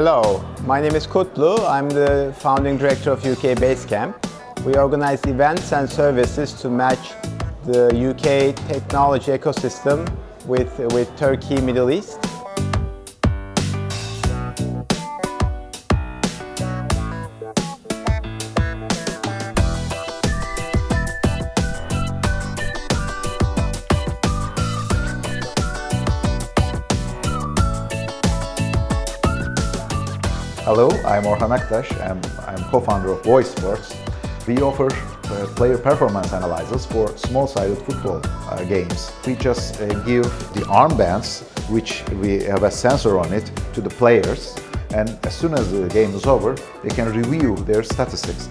Hello, my name is Kutlu. I'm the founding director of UK Basecamp. We organize events and services to match the UK technology ecosystem with Turkey, Middle East. Hello, I'm Orhan Akdash and I'm co-founder of Woi Sports. We offer player performance analysis for small-sided football games. We just give the armbands, which we have a sensor on it, to the players, and as soon as the game is over, they can review their statistics.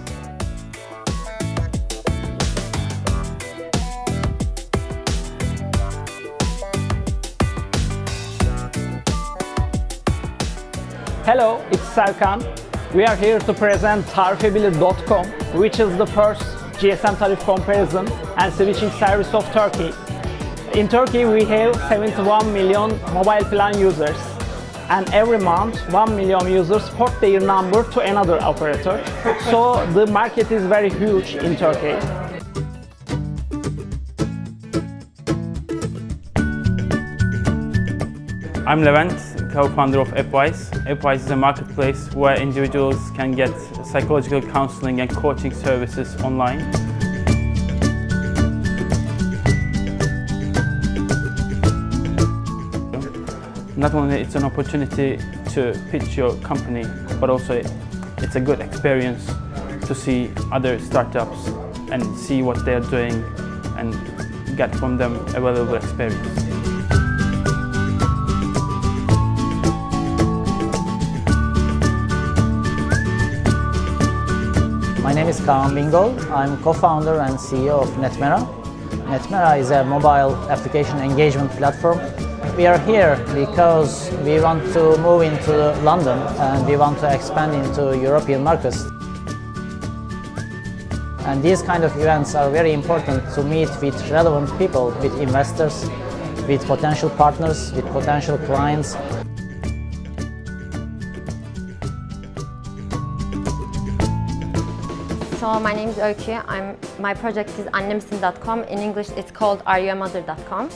Hello, it's Serkan. We are here to present Tarifebilir.com, which is the first GSM tariff comparison and switching service of Turkey. In Turkey, we have 71 million mobile plan users, and every month 1 million users port their number to another operator. So the market is very huge in Turkey. I'm Levent, co-founder of Appvice. Appvice is a marketplace where individuals can get psychological counseling and coaching services online. Not only it's an opportunity to pitch your company, but also it's a good experience to see other startups and see what they're doing and get from them a valuable experience. My name is Karan Bingo. I'm co-founder and CEO of Netmera. Netmera is a mobile application engagement platform. We are here because we want to move into London and we want to expand into European markets. And these kind of events are very important to meet with relevant people, with investors, with potential partners, with potential clients. So my name is Öykü. My project is areyouamother.com. In English, it's called areyouamother.com.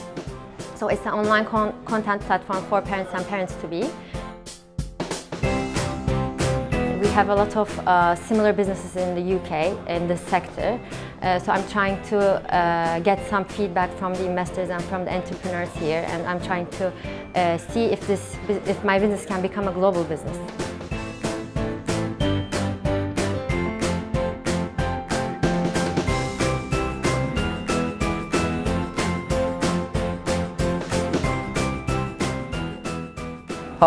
So it's an online content platform for parents and parents-to-be. We have a lot of similar businesses in the UK in this sector. So I'm trying to get some feedback from the investors and from the entrepreneurs here, and I'm trying to see if my business can become a global business.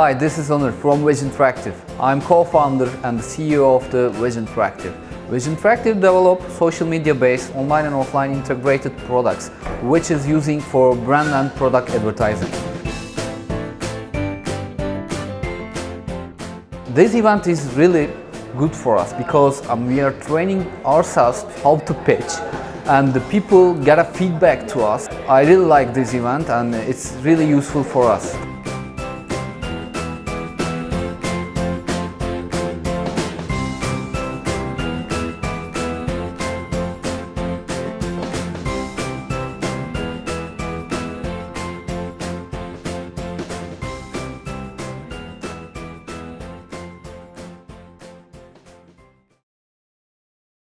Hi, this is Omer from Vision Interactive. I'm co-founder and the CEO of the Vision Interactive. Vision Interactive develops social media-based online and offline integrated products, which is using for brand and product advertising. This event is really good for us because we are training ourselves how to pitch, and the people get a feedback to us. I really like this event and it's really useful for us.